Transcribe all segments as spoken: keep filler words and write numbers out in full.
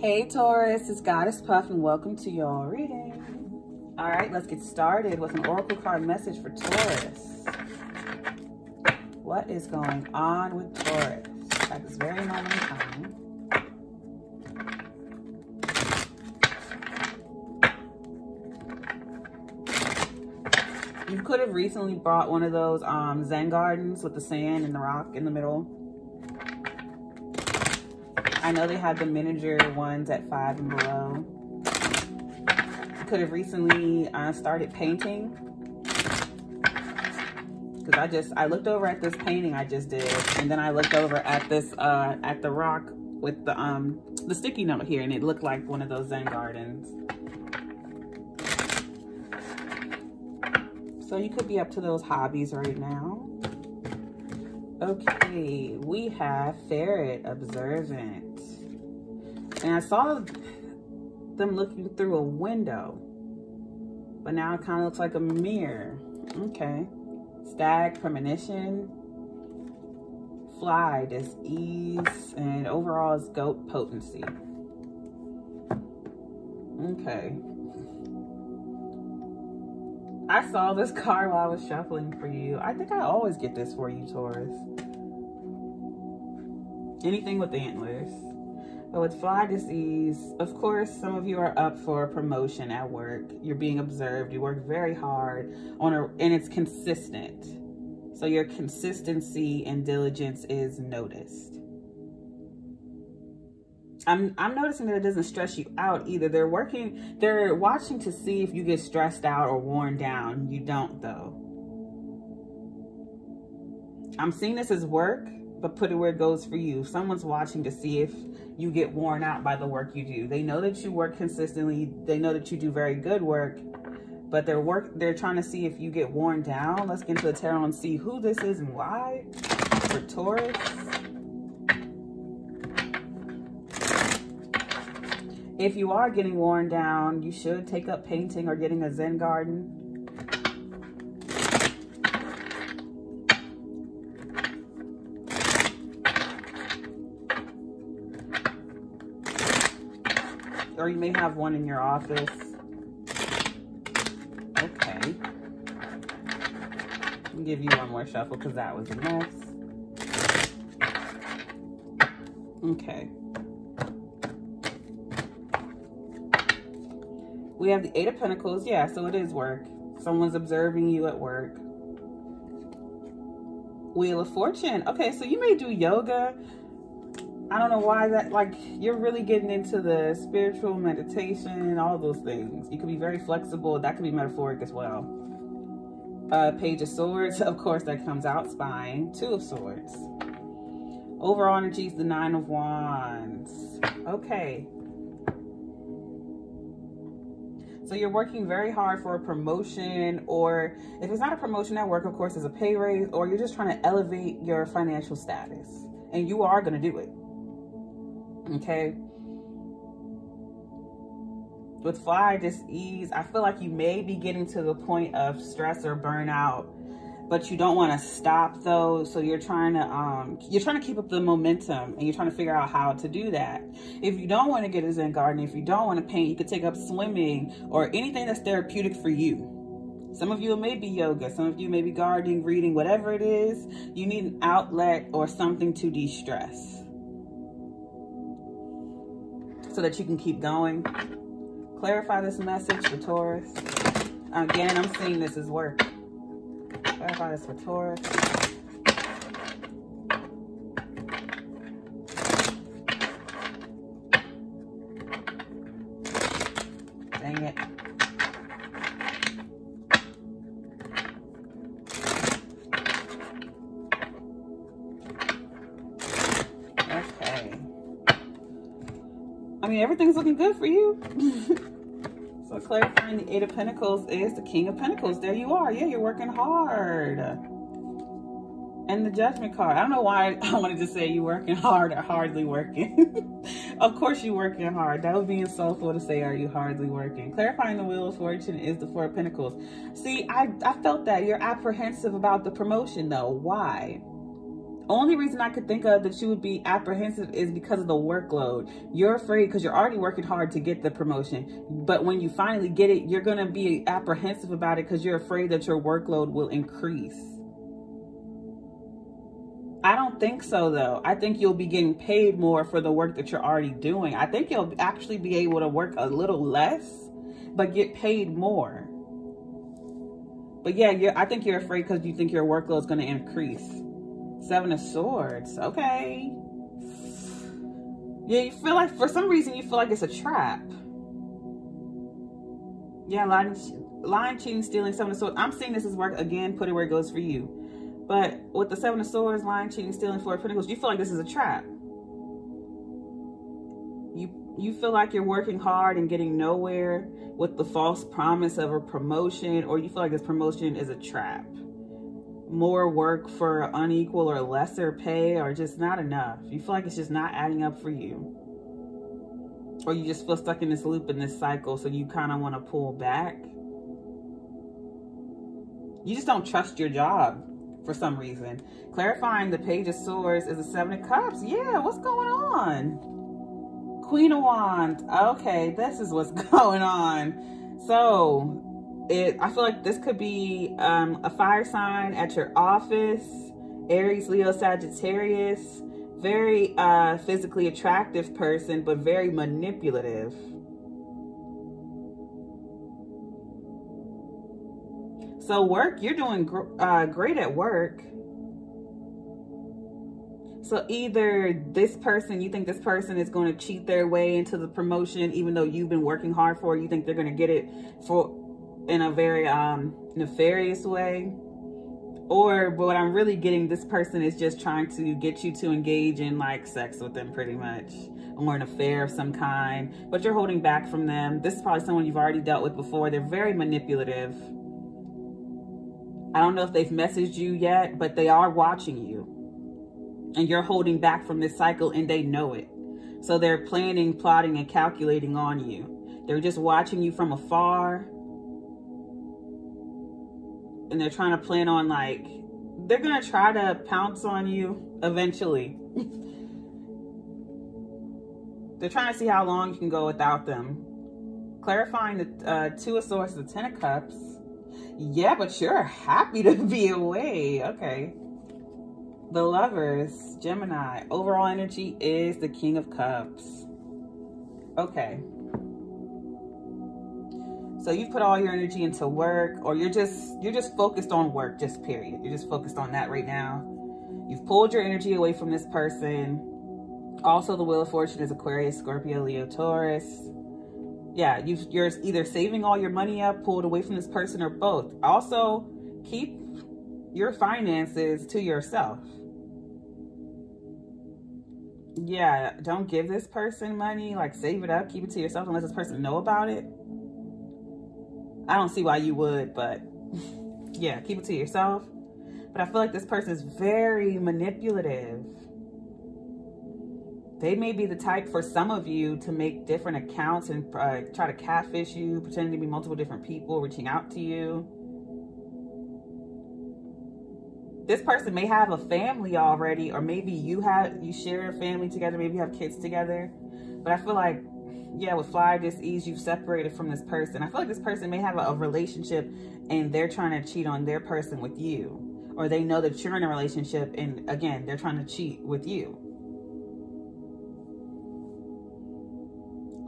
Hey Taurus, it's Goddess Puff and welcome to your reading. All right, let's get started with an oracle card message for Taurus. What is going on with Taurus at this very moment in time? You could have recently bought one of those um, Zen gardens with the sand and the rock in the middle. I know they have the miniature ones at five and below. Could have recently uh, started painting. Cause I just, I looked over at this painting I just did. And then I looked over at this, uh, at the rock with the, um, the sticky note here. And it looked like one of those Zen gardens. So you could be up to those hobbies right now. Okay, we have Ferret Observant. And I saw them looking through a window, but now it kind of looks like a mirror. Okay. Stag premonition, fly dis-ease, and overall is goat potency. Okay. I saw this card while I was shuffling for you. I think I always get this for you, Taurus. Anything with antlers. But with fly dis-ease, of course, some of you are up for a promotion at work. You're being observed. You work very hard on a, and it's consistent. So your consistency and diligence is noticed. I'm, I'm noticing that it doesn't stress you out either. They're working, they're watching to see if you get stressed out or worn down. You don't though. I'm seeing this as work, but put it where it goes for you. Someone's watching to see if you get worn out by the work you do. They know that you work consistently. They know that you do very good work, but their work, they're trying to see if you get worn down. Let's get into the tarot and see who this is and why for Taurus. If you are getting worn down, you should take up painting or getting a Zen garden. Or you may have one in your office. Okay. I'll give you one more shuffle because that was a mess. Okay. We have the Eight of Pentacles. Yeah, so it is work. Someone's observing you at work. Wheel of Fortune. Okay, so you may do yoga. I don't know why that, like, you're really getting into the spiritual meditation and all those things. You can be very flexible. That can be metaphoric as well. Uh, Page of Swords, of course, that comes out spying. Two of Swords. Overall energy is the Nine of Wands. Okay. So you're working very hard for a promotion, or if it's not a promotion at work, of course, it's a pay raise, or you're just trying to elevate your financial status. And you are going to do it. Okay. With fly dis-ease, I feel like you may be getting to the point of stress or burnout, but you don't want to stop though. So you're trying to, um, you're trying to keep up the momentum and you're trying to figure out how to do that. If you don't want to get a Zen garden, if you don't want to paint, you could take up swimming or anything that's therapeutic for you. Some of you, it may be yoga. Some of you may be gardening, reading, whatever it is. You need an outlet or something to de-stress so that you can keep going. Clarify this message for Taurus. Again, I'm seeing this as work. Clarify this for Taurus. Dang it. I mean, everything's looking good for you. So clarifying the Eight of Pentacles is the King of Pentacles. There you are. Yeah, you're working hard. And the Judgment card. I don't know why I wanted to say you working hard or hardly working. Of course you're working hard. That would be insultful to say, are you hardly working? Clarifying the Wheel of Fortune is the Four of Pentacles. See, I, I felt that. You're apprehensive about the promotion, though. Why? Only reason I could think of that you would be apprehensive is because of the workload. You're afraid because you're already working hard to get the promotion. But when you finally get it, you're going to be apprehensive about it because you're afraid that your workload will increase. I don't think so, though. I think you'll be getting paid more for the work that you're already doing. I think you'll actually be able to work a little less, but get paid more. But yeah, you're, I think you're afraid because you think your workload is going to increase. Seven of Swords. Okay. Yeah, you feel like, for some reason, you feel like it's a trap. Yeah, lying, lying cheating, stealing, Seven of Swords. I'm seeing this as work. Again, put it where it goes for you. But with the Seven of Swords, lying, cheating, stealing, Four of Pentacles, you feel like this is a trap. You, you feel like you're working hard and getting nowhere with the false promise of a promotion, or you feel like this promotion is a trap. More work for unequal or lesser pay, or just not enough. You feel like it's just not adding up for you. Or you just feel stuck in this loop, in this cycle, so you kind of want to pull back. You just don't trust your job. For some reason. Clarifying, the Page of Swords is the Seven of Cups. Yeah, what's going on? Queen of Wands. Okay, this is what's going on. So, it. I feel like this could be um, a fire sign at your office. Aries, Leo, Sagittarius. Very uh, physically attractive person, but very manipulative. So work, you're doing gr uh, great at work. So either this person, you think this person is going to cheat their way into the promotion, even though you've been working hard for it. You think they're going to get it for in a very um, nefarious way. Or but what I'm really getting, this person is just trying to get you to engage in like sex with them pretty much, or an affair of some kind. But you're holding back from them. This is probably someone you've already dealt with before. They're very manipulative. I don't know if they've messaged you yet, but they are watching you and you're holding back from this cycle and they know it. So they're planning, plotting, and calculating on you. They're just watching you from afar and they're trying to plan on, like, they're going to try to pounce on you eventually. They're trying to see how long you can go without them. Clarifying the uh, Two of Swords, the Ten of Cups. Yeah, but you're happy to be away. Okay. The Lovers, Gemini. Overall energy is the King of Cups. Okay. So you've put all your energy into work, or you're just you're just focused on work, just period. You're just focused on that right now. You've pulled your energy away from this person. Also, the Wheel of Fortune is Aquarius, Scorpio, Leo, Taurus. Yeah, you've, you're either saving all your money up, pulled away from this person, or both. Also, keep your finances to yourself. Yeah, don't give this person money. Like, save it up, keep it to yourself, unless this person know about it. I don't see why you would, but yeah, keep it to yourself. But I feel like this person is very manipulative. They may be the type for some of you to make different accounts and uh, try to catfish you, pretending to be multiple different people reaching out to you. This person may have a family already, or maybe you have you share a family together, maybe you have kids together. But I feel like, yeah, with Fly dis-ease, you've separated from this person. I feel like this person may have a, a relationship and they're trying to cheat on their person with you. Or they know that you're in a relationship and, again, they're trying to cheat with you.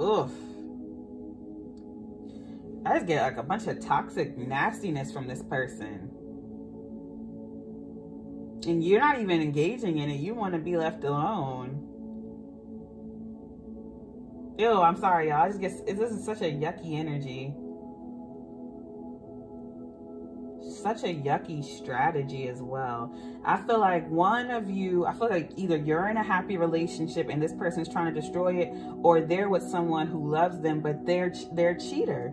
Oof. I just get like a bunch of toxic nastiness from this person. And you're not even engaging in it. You want to be left alone. Ew, I'm sorry, y'all. I just get, this is such a yucky energy. Such a yucky strategy as well. I feel like one of you, I feel like either you're in a happy relationship and this person's trying to destroy it, or they're with someone who loves them, but they're, they're a cheater.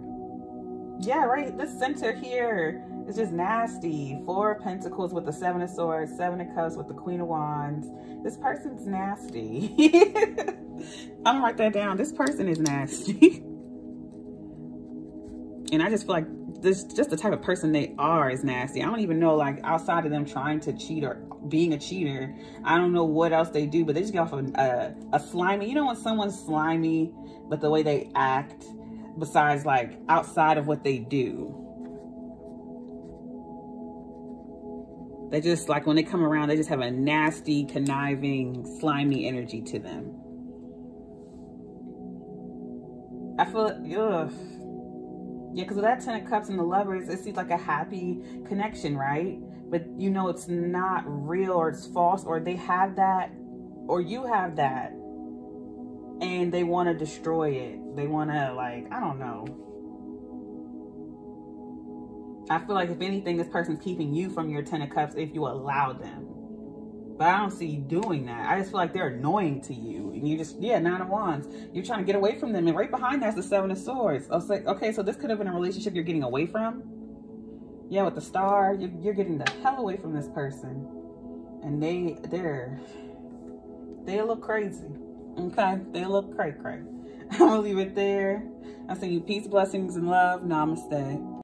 Yeah, right. This center here is just nasty. Four of Pentacles with the Seven of Swords, Seven of Cups with the Queen of Wands. This person's nasty. I'm gonna write that down. This person is nasty. And I just feel like this, just the type of person they are is nasty. I don't even know, like, outside of them trying to cheat or being a cheater, I don't know what else they do, but they just get off of a, a slimy. You know when someone's slimy, but the way they act, besides, like, outside of what they do. They just, like, when they come around, they just have a nasty, conniving, slimy energy to them. I feel, ugh. Yeah, because with that Ten of Cups and the Lovers, it seems like a happy connection, right? But you know it's not real, or it's false, or they have that, or you have that, and they want to destroy it. They want to, like, I don't know. I feel like if anything, this person's keeping you from your Ten of Cups if you allow them. But I don't see you doing that. I just feel like they're annoying to you. And you just, yeah, Nine of Wands. You're trying to get away from them. And right behind that's the Seven of Swords. I was like, okay, so this could have been a relationship you're getting away from. Yeah, with the star. You're, you're getting the hell away from this person. And they, they're, they look crazy. Okay? They look cray-cray. I'm going to leave it there. I send you peace, blessings, and love. Namaste.